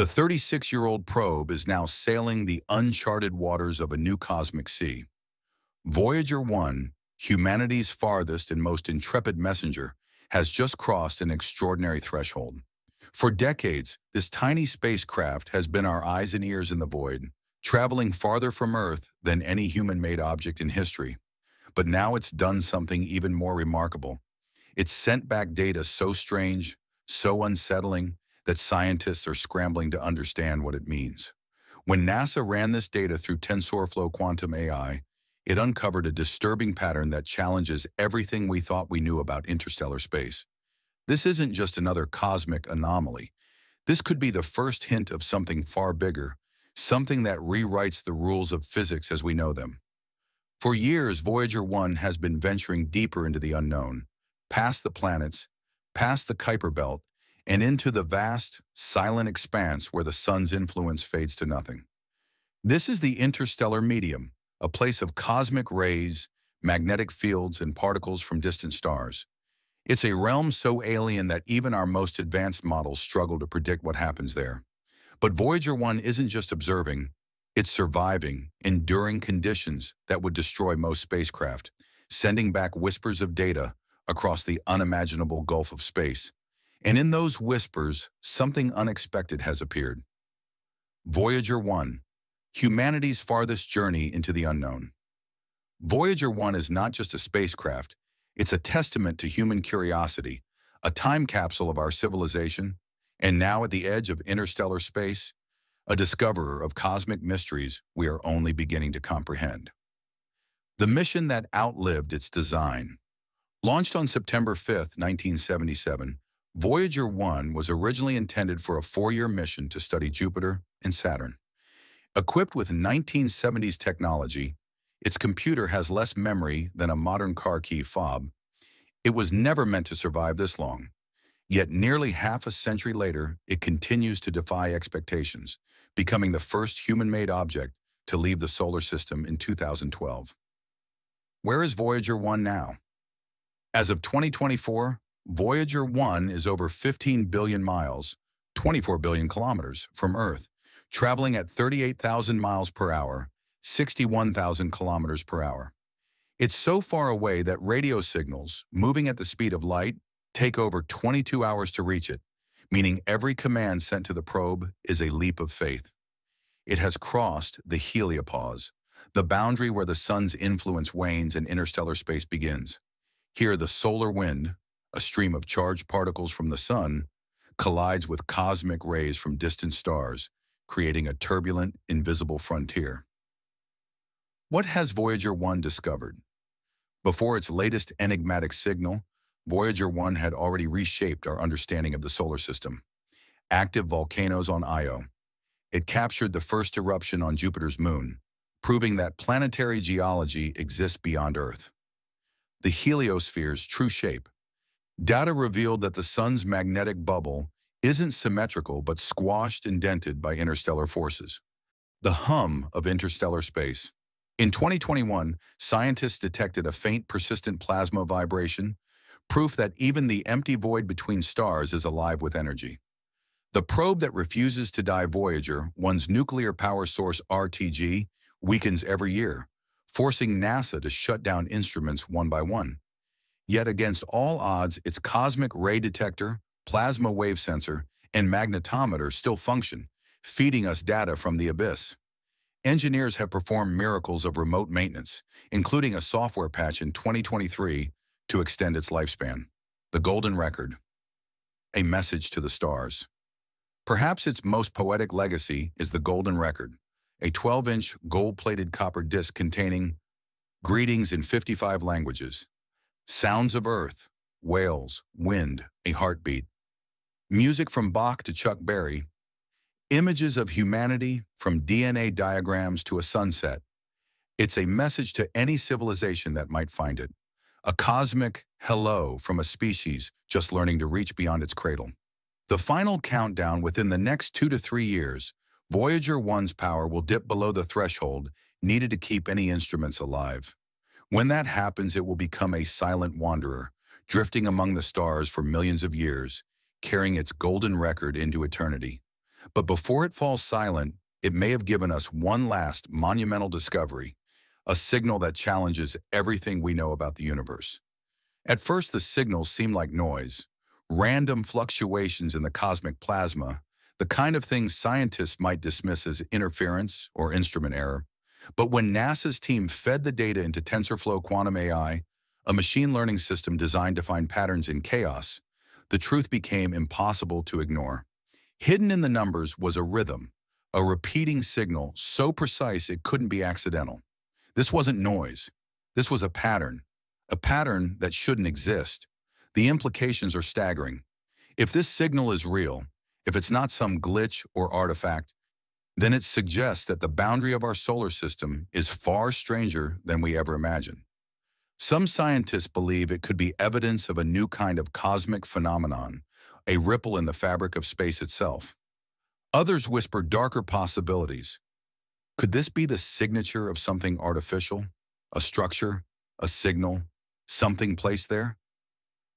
The 36-year-old probe is now sailing the uncharted waters of a new cosmic sea. Voyager 1, humanity's farthest and most intrepid messenger, has just crossed an extraordinary threshold. For decades, this tiny spacecraft has been our eyes and ears in the void, traveling farther from Earth than any human-made object in history. But now it's done something even more remarkable. It's sent back data so strange, so unsettling, that scientists are scrambling to understand what it means. When NASA ran this data through TensorFlow Quantum AI, it uncovered a disturbing pattern that challenges everything we thought we knew about interstellar space. This isn't just another cosmic anomaly. This could be the first hint of something far bigger, something that rewrites the rules of physics as we know them. For years, Voyager 1 has been venturing deeper into the unknown, past the planets, past the Kuiper Belt, and into the vast, silent expanse where the sun's influence fades to nothing. This is the interstellar medium, a place of cosmic rays, magnetic fields, and particles from distant stars. It's a realm so alien that even our most advanced models struggle to predict what happens there. But Voyager 1 isn't just observing, it's surviving, enduring conditions that would destroy most spacecraft, sending back whispers of data across the unimaginable gulf of space. And in those whispers, something unexpected has appeared. Voyager 1, humanity's farthest journey into the unknown. Voyager 1 is not just a spacecraft, it's a testament to human curiosity, a time capsule of our civilization, and now at the edge of interstellar space, a discoverer of cosmic mysteries we are only beginning to comprehend. The mission that outlived its design. Launched on September 5, 1977, Voyager 1 was originally intended for a four-year mission to study Jupiter and Saturn. Equipped with 1970s technology, its computer has less memory than a modern car key fob. It was never meant to survive this long. Yet nearly half a century later, it continues to defy expectations, becoming the first human-made object to leave the solar system in 2012. Where is Voyager 1 now? As of 2024, Voyager 1 is over 15 billion miles, 24 billion kilometers, from Earth, traveling at 38,000 miles per hour, 61,000 kilometers per hour. It's so far away that radio signals, moving at the speed of light, take over 22 hours to reach it, meaning every command sent to the probe is a leap of faith. It has crossed the heliopause, the boundary where the sun's influence wanes and interstellar space begins. Here, the solar wind, a stream of charged particles from the sun, collides with cosmic rays from distant stars, creating a turbulent, invisible frontier. What has Voyager 1 discovered? Before its latest enigmatic signal, Voyager 1 had already reshaped our understanding of the solar system. Active volcanoes on Io. It captured the first eruption on Jupiter's moon, proving that planetary geology exists beyond Earth. The heliosphere's true shape. Data revealed that the sun's magnetic bubble isn't symmetrical but squashed and dented by interstellar forces. The hum of interstellar space. In 2021, scientists detected a faint, persistent plasma vibration, proof that even the empty void between stars is alive with energy. The probe that refuses to die, Voyager 1's nuclear power source RTG, weakens every year, forcing NASA to shut down instruments one by one. Yet against all odds, its cosmic ray detector, plasma wave sensor, and magnetometer still function, feeding us data from the abyss. Engineers have performed miracles of remote maintenance, including a software patch in 2023 to extend its lifespan. The Golden Record. A message to the stars. Perhaps its most poetic legacy is the Golden Record, a 12-inch gold-plated copper disc containing greetings in 55 languages. Sounds of Earth, whales, wind, a heartbeat. Music from Bach to Chuck Berry. Images of humanity, from DNA diagrams to a sunset. It's a message to any civilization that might find it. A cosmic hello from a species just learning to reach beyond its cradle. The final countdown: within the next 2 to 3 years, Voyager 1's power will dip below the threshold needed to keep any instruments alive. When that happens, it will become a silent wanderer, drifting among the stars for millions of years, carrying its golden record into eternity. But before it falls silent, it may have given us one last monumental discovery, a signal that challenges everything we know about the universe. At first, the signals seem like noise, random fluctuations in the cosmic plasma, the kind of thing scientists might dismiss as interference or instrument error. But when NASA's team fed the data into TensorFlow Quantum AI, a machine learning system designed to find patterns in chaos, the truth became impossible to ignore. Hidden in the numbers was a rhythm, a repeating signal so precise it couldn't be accidental. This wasn't noise. This was a pattern that shouldn't exist. The implications are staggering. If this signal is real, if it's not some glitch or artifact, then it suggests that the boundary of our solar system is far stranger than we ever imagined. Some scientists believe it could be evidence of a new kind of cosmic phenomenon, a ripple in the fabric of space itself. Others whisper darker possibilities. Could this be the signature of something artificial? A structure? A signal? Something placed there?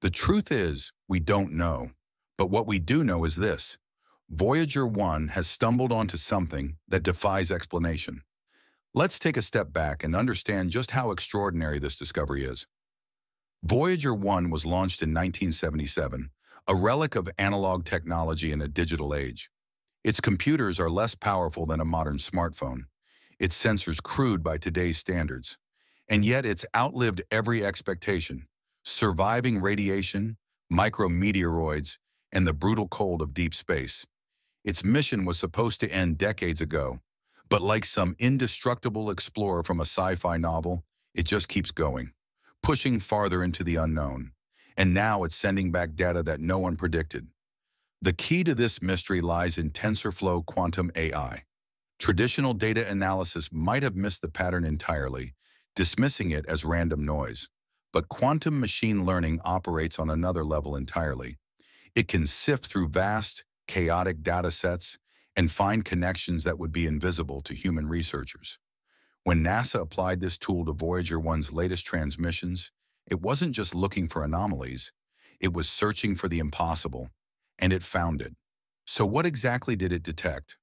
The truth is, we don't know. But what we do know is this. Voyager 1 has stumbled onto something that defies explanation. Let's take a step back and understand just how extraordinary this discovery is. Voyager 1 was launched in 1977, a relic of analog technology in a digital age. Its computers are less powerful than a modern smartphone, its sensors crude by today's standards. And yet it's outlived every expectation, surviving radiation, micrometeoroids, and the brutal cold of deep space. Its mission was supposed to end decades ago, but like some indestructible explorer from a sci-fi novel, it just keeps going, pushing farther into the unknown. And now it's sending back data that no one predicted. The key to this mystery lies in TensorFlow Quantum AI. Traditional data analysis might have missed the pattern entirely, dismissing it as random noise. But quantum machine learning operates on another level entirely. It can sift through vast, chaotic data sets and find connections that would be invisible to human researchers. When NASA applied this tool to Voyager 1's latest transmissions, it wasn't just looking for anomalies, it was searching for the impossible, and it found it. So what exactly did it detect?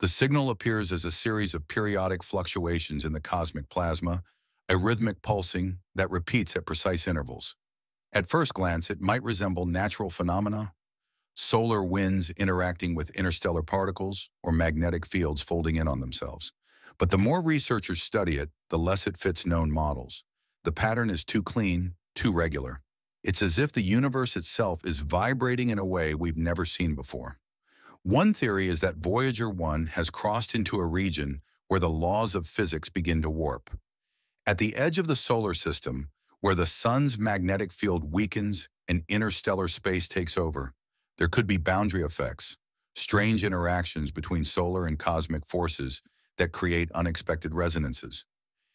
The signal appears as a series of periodic fluctuations in the cosmic plasma, a rhythmic pulsing that repeats at precise intervals. At first glance, it might resemble natural phenomena, solar winds interacting with interstellar particles or magnetic fields folding in on themselves. But the more researchers study it, the less it fits known models. The pattern is too clean, too regular. It's as if the universe itself is vibrating in a way we've never seen before. One theory is that Voyager 1 has crossed into a region where the laws of physics begin to warp. At the edge of the solar system, where the sun's magnetic field weakens and interstellar space takes over, there could be boundary effects, strange interactions between solar and cosmic forces that create unexpected resonances.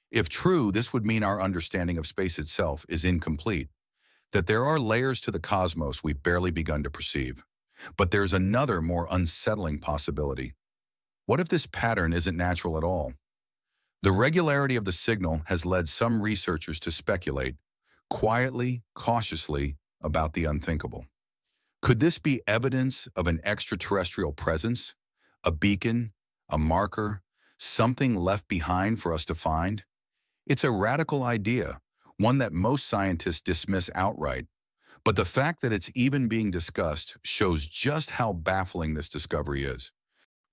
If true, this would mean our understanding of space itself is incomplete, that there are layers to the cosmos we've barely begun to perceive. But there's another, more unsettling possibility. What if this pattern isn't natural at all? The regularity of the signal has led some researchers to speculate, quietly, cautiously, about the unthinkable. Could this be evidence of an extraterrestrial presence, a beacon, a marker, something left behind for us to find? It's a radical idea, one that most scientists dismiss outright, but the fact that it's even being discussed shows just how baffling this discovery is.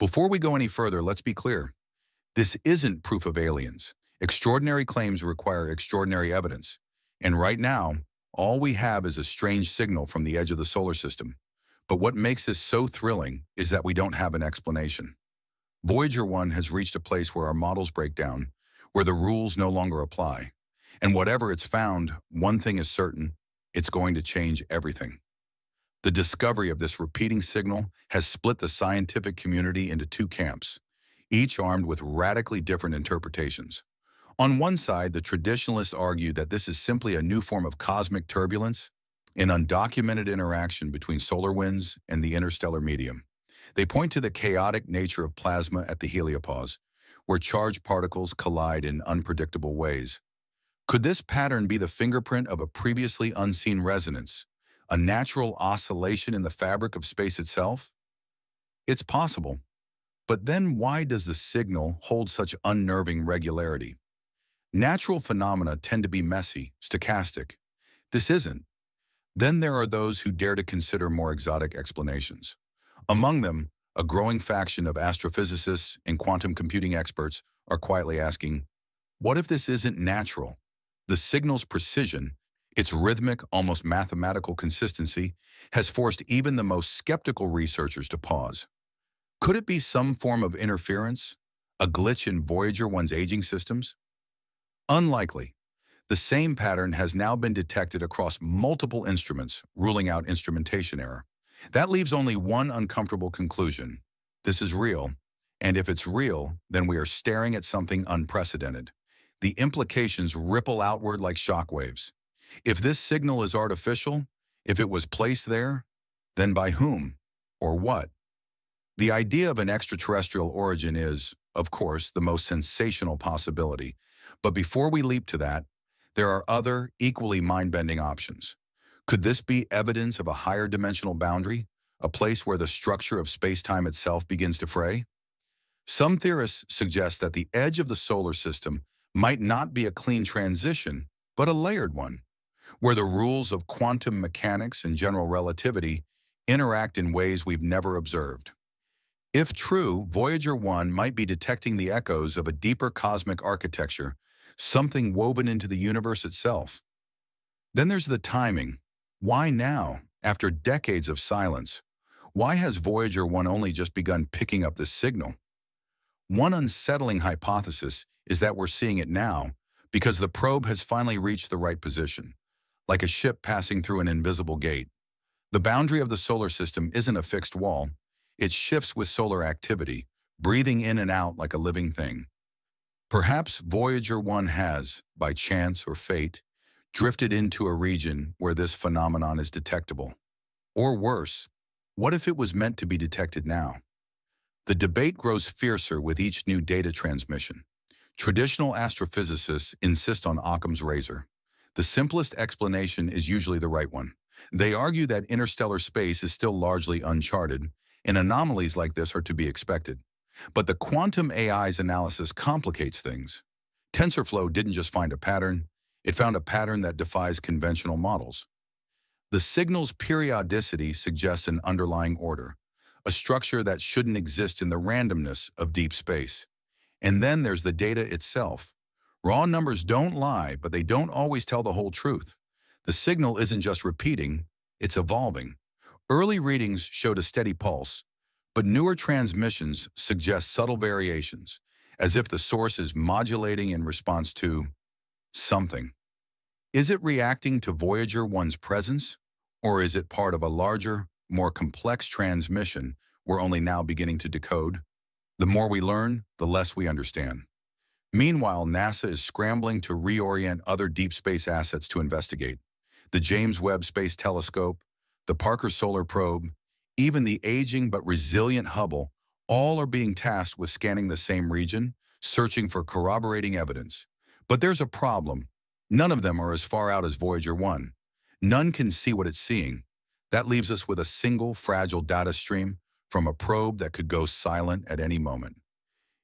Before we go any further, let's be clear. This isn't proof of aliens. Extraordinary claims require extraordinary evidence. And right now, all we have is a strange signal from the edge of the solar system. But what makes this so thrilling is that we don't have an explanation. Voyager 1 has reached a place where our models break down, where the rules no longer apply. And whatever it's found, one thing is certain, it's going to change everything. The discovery of this repeating signal has split the scientific community into two camps, each armed with radically different interpretations. On one side, the traditionalists argue that this is simply a new form of cosmic turbulence, an undocumented interaction between solar winds and the interstellar medium. They point to the chaotic nature of plasma at the heliopause, where charged particles collide in unpredictable ways. Could this pattern be the fingerprint of a previously unseen resonance, a natural oscillation in the fabric of space itself? It's possible. But then why does the signal hold such unnerving regularity? Natural phenomena tend to be messy, stochastic. This isn't. Then there are those who dare to consider more exotic explanations. Among them, a growing faction of astrophysicists and quantum computing experts are quietly asking, what if this isn't natural? The signal's precision, its rhythmic, almost mathematical consistency, has forced even the most skeptical researchers to pause. Could it be some form of interference? A glitch in Voyager 1's aging systems? Unlikely. The same pattern has now been detected across multiple instruments, ruling out instrumentation error. That leaves only one uncomfortable conclusion. This is real, and if it's real, then we are staring at something unprecedented. The implications ripple outward like shockwaves. If this signal is artificial, if it was placed there, then by whom or what? The idea of an extraterrestrial origin is, of course, the most sensational possibility. But before we leap to that, there are other, equally mind-bending options. Could this be evidence of a higher dimensional boundary, a place where the structure of space-time itself begins to fray? Some theorists suggest that the edge of the solar system might not be a clean transition, but a layered one, where the rules of quantum mechanics and general relativity interact in ways we've never observed. If true, Voyager 1 might be detecting the echoes of a deeper cosmic architecture, something woven into the universe itself. Then there's the timing. Why now, after decades of silence? Why has Voyager 1 only just begun picking up this signal? One unsettling hypothesis is that we're seeing it now because the probe has finally reached the right position, like a ship passing through an invisible gate. The boundary of the solar system isn't a fixed wall. It shifts with solar activity, breathing in and out like a living thing. Perhaps Voyager 1 has, by chance or fate, drifted into a region where this phenomenon is detectable. Or worse, what if it was meant to be detected now? The debate grows fiercer with each new data transmission. Traditional astrophysicists insist on Occam's razor. The simplest explanation is usually the right one. They argue that interstellar space is still largely uncharted, and anomalies like this are to be expected. But the quantum AI's analysis complicates things. TensorFlow didn't just find a pattern, it found a pattern that defies conventional models. The signal's periodicity suggests an underlying order, a structure that shouldn't exist in the randomness of deep space. And then there's the data itself. Raw numbers don't lie, but they don't always tell the whole truth. The signal isn't just repeating, it's evolving. Early readings showed a steady pulse, but newer transmissions suggest subtle variations, as if the source is modulating in response to something. Is it reacting to Voyager 1's presence, or is it part of a larger, more complex transmission we're only now beginning to decode? The more we learn, the less we understand. Meanwhile, NASA is scrambling to reorient other deep space assets to investigate. The James Webb Space Telescope, the Parker Solar Probe, even the aging but resilient Hubble, all are being tasked with scanning the same region, searching for corroborating evidence. But there's a problem. None of them are as far out as Voyager 1. None can see what it's seeing. That leaves us with a single fragile data stream from a probe that could go silent at any moment.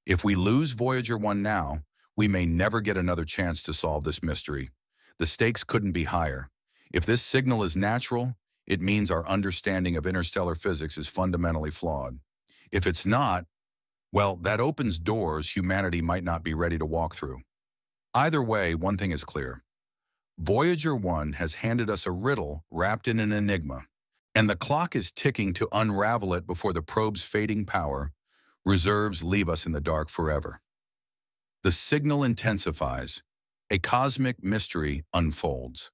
If we lose Voyager 1 now, we may never get another chance to solve this mystery. The stakes couldn't be higher. If this signal is natural, it means our understanding of interstellar physics is fundamentally flawed. If it's not, well, that opens doors humanity might not be ready to walk through. Either way, one thing is clear. Voyager 1 has handed us a riddle wrapped in an enigma, and the clock is ticking to unravel it before the probe's fading power reserves leave us in the dark forever. The signal intensifies. A cosmic mystery unfolds.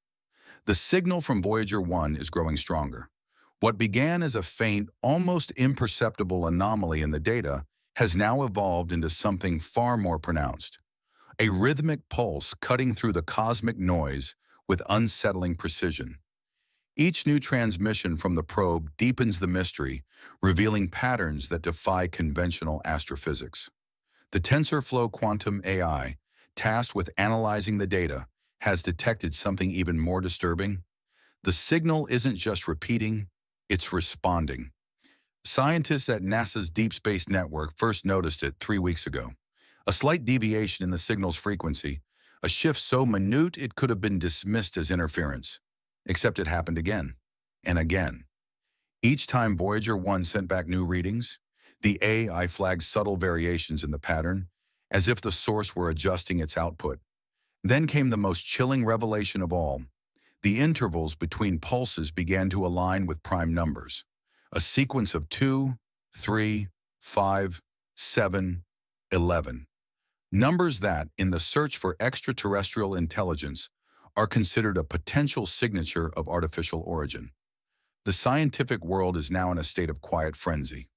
The signal from Voyager 1 is growing stronger. What began as a faint, almost imperceptible anomaly in the data has now evolved into something far more pronounced, a rhythmic pulse cutting through the cosmic noise with unsettling precision. Each new transmission from the probe deepens the mystery, revealing patterns that defy conventional astrophysics. The TensorFlow Quantum AI, tasked with analyzing the data, has detected something even more disturbing. The signal isn't just repeating, it's responding. Scientists at NASA's Deep Space Network first noticed it 3 weeks ago. A slight deviation in the signal's frequency, a shift so minute it could have been dismissed as interference. Except it happened again and again. Each time Voyager 1 sent back new readings, the AI flagged subtle variations in the pattern, as if the source were adjusting its output. Then came the most chilling revelation of all. The intervals between pulses began to align with prime numbers, a sequence of 2, 3, 5, 7, 11. Numbers that, in the search for extraterrestrial intelligence, are considered a potential signature of artificial origin. The scientific world is now in a state of quiet frenzy.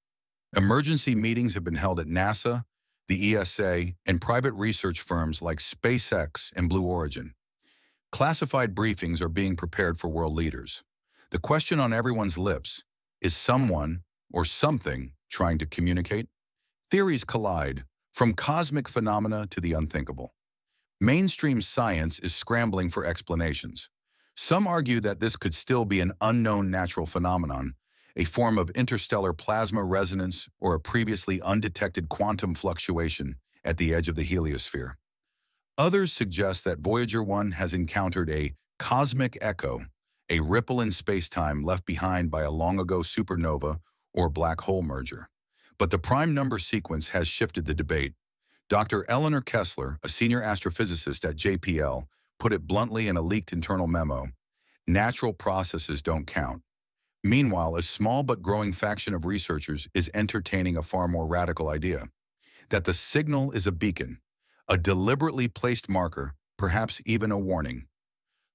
Emergency meetings have been held at NASA, the ESA, and private research firms like SpaceX and Blue Origin. Classified briefings are being prepared for world leaders. The question on everyone's lips, is someone or something trying to communicate? Theories collide, from cosmic phenomena to the unthinkable. Mainstream science is scrambling for explanations. Some argue that this could still be an unknown natural phenomenon, a form of interstellar plasma resonance or a previously undetected quantum fluctuation at the edge of the heliosphere. Others suggest that Voyager 1 has encountered a cosmic echo, a ripple in spacetime left behind by a long-ago supernova or black hole merger. But the prime number sequence has shifted the debate. Dr. Eleanor Kessler, a senior astrophysicist at JPL, put it bluntly in a leaked internal memo, "Natural processes don't count." Meanwhile, a small but growing faction of researchers is entertaining a far more radical idea, that the signal is a beacon, a deliberately placed marker, perhaps even a warning.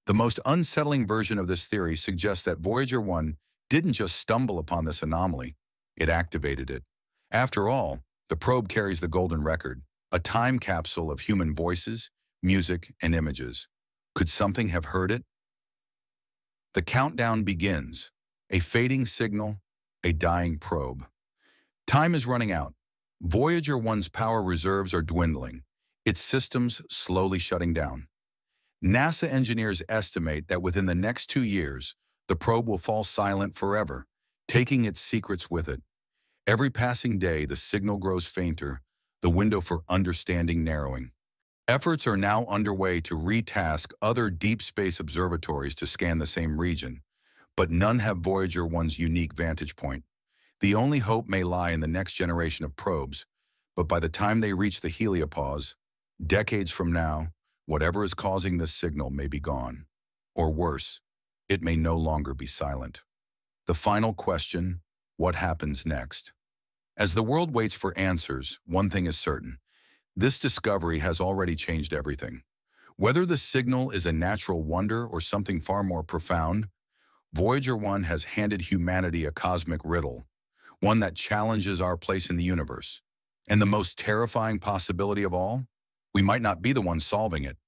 The most unsettling version of this theory suggests that Voyager 1 didn't just stumble upon this anomaly, it activated it. After all, the probe carries the Golden Record, a time capsule of human voices, music, and images. Could something have heard it? The countdown begins. A fading signal, a dying probe. Time is running out. Voyager 1's power reserves are dwindling, its systems slowly shutting down. NASA engineers estimate that within the next 2 years, the probe will fall silent forever, taking its secrets with it. Every passing day, the signal grows fainter, the window for understanding narrowing. Efforts are now underway to retask other deep space observatories to scan the same region, but none have Voyager 1's unique vantage point. The only hope may lie in the next generation of probes, but by the time they reach the heliopause, decades from now, whatever is causing this signal may be gone. Or worse, it may no longer be silent. The final question, what happens next? As the world waits for answers, one thing is certain. This discovery has already changed everything. Whether the signal is a natural wonder or something far more profound, Voyager 1 has handed humanity a cosmic riddle, one that challenges our place in the universe. And the most terrifying possibility of all? We might not be the ones solving it,